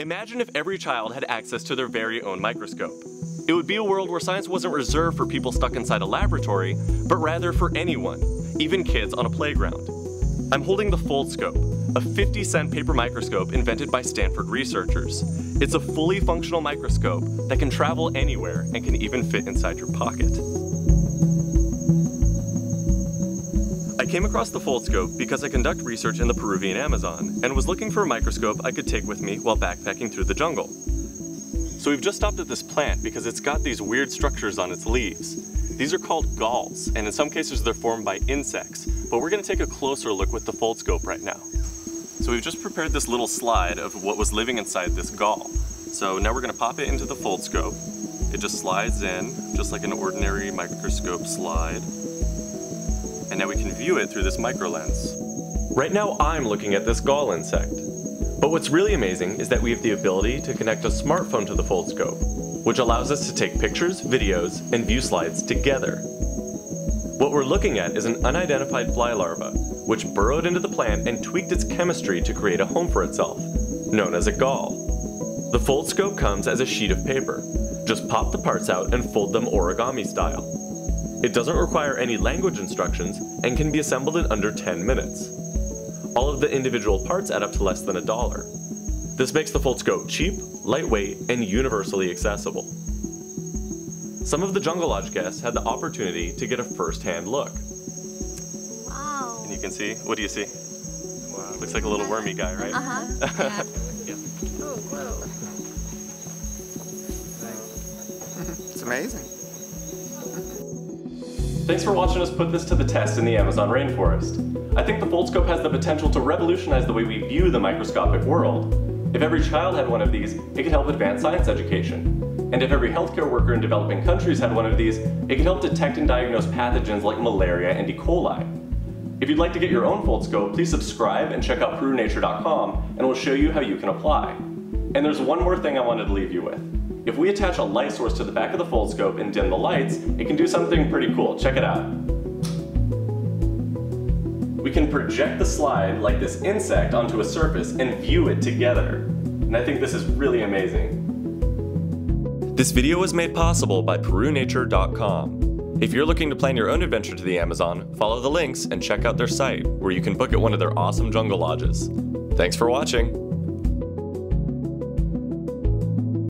Imagine if every child had access to their very own microscope. It would be a world where science wasn't reserved for people stuck inside a laboratory, but rather for anyone, even kids on a playground. I'm holding the Foldscope, a 50-cent paper microscope invented by Stanford researchers. It's a fully functional microscope that can travel anywhere and can even fit inside your pocket. I came across the Foldscope because I conduct research in the Peruvian Amazon and was looking for a microscope I could take with me while backpacking through the jungle. So we've just stopped at this plant because it's got these weird structures on its leaves. These are called galls, and in some cases they're formed by insects, but we're going to take a closer look with the Foldscope right now. So we've just prepared this little slide of what was living inside this gall. So now we're going to pop it into the Foldscope. It just slides in, just like an ordinary microscope slide. And now we can view it through this micro lens. Right now I'm looking at this gall insect. But what's really amazing is that we have the ability to connect a smartphone to the Foldscope, which allows us to take pictures, videos, and view slides together. What we're looking at is an unidentified fly larva, which burrowed into the plant and tweaked its chemistry to create a home for itself, known as a gall. The Foldscope comes as a sheet of paper. Just pop the parts out and fold them origami style. It doesn't require any language instructions and can be assembled in under 10 minutes. All of the individual parts add up to less than $1. This makes the Foldscope cheap, lightweight, and universally accessible. Some of the Jungle Lodge guests had the opportunity to get a first-hand look. Wow. And you can see, what do you see? Wow. Looks like a little wormy guy, right? Yeah. Yeah. Oh, whoa. It's amazing. Thanks for watching us put this to the test in the Amazon rainforest. I think the Foldscope has the potential to revolutionize the way we view the microscopic world. If every child had one of these, it could help advance science education. And if every healthcare worker in developing countries had one of these, it could help detect and diagnose pathogens like malaria and E. coli. If you'd like to get your own Foldscope, please subscribe and check out perunature.com, and we'll show you how you can apply. And there's one more thing I wanted to leave you with. If we attach a light source to the back of the Foldscope and dim the lights, it can do something pretty cool. Check it out. We can project the slide like this insect onto a surface and view it together. And I think this is really amazing. This video was made possible by PeruNature.com. If you're looking to plan your own adventure to the Amazon, follow the links and check out their site, where you can book at one of their awesome jungle lodges. Thanks for watching.